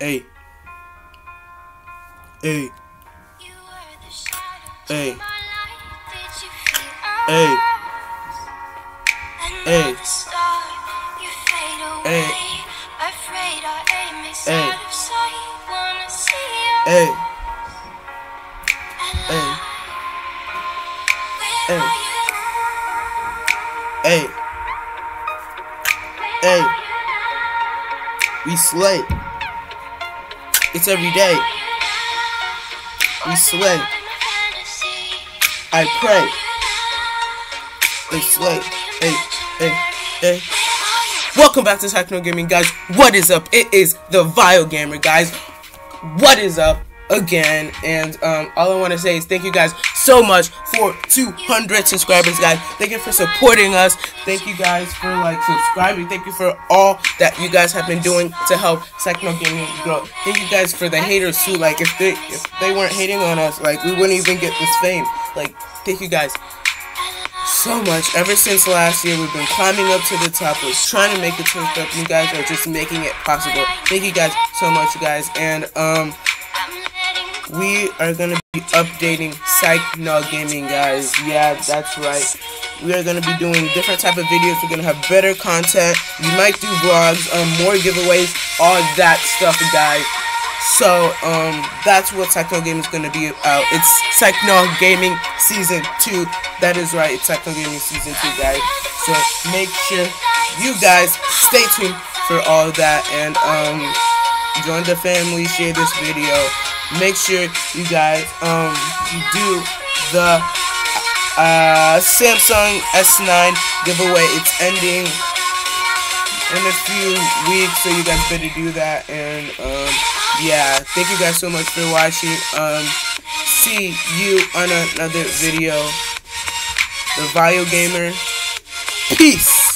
Hey. Hey. Hey. Hey. Hey. Hey. Hey. Hey. Hey. Hey. Hey. Hey. We slay. It's every day. We slay. I pray. They slay. Hey. Hey. Hey. Welcome back to Sikenaw Gaming, guys. What is up? It is the Vile Gamer, guys. What is up again? And all I want to say is thank you guys so much for 200 subscribers, guys. Thank you for supporting us. Thank you guys for subscribing. Thank you for all that you guys have been doing to help Sikenaw Gaming grow. Thank you guys for the haters too. Like if they weren't hating on us, like we wouldn't even get this fame. Like thank you guys so much. Ever since last year, we've been climbing up to the top. We're trying to make it to the top. You guys are just making it possible. Thank you guys so much, you guys. And we are gonna be updating Sikenaw Gaming, guys. Yeah, that's right. We are gonna be doing different type of videos. We're gonna have better content. We might do vlogs, more giveaways, all that stuff, guys. So that's what Sikenaw Gaming is gonna be about. It's Sikenaw Gaming Season 2. That is right. It's Sikenaw Gaming Season 2, guys. So make sure you guys stay tuned for all that and join the family. Share this video. Make sure you guys do the Samsung S9 giveaway. It's ending in a few weeks, so you guys better do that. And yeah, thank you guys so much for watching. See you on another video. The Vile Gamer. Peace.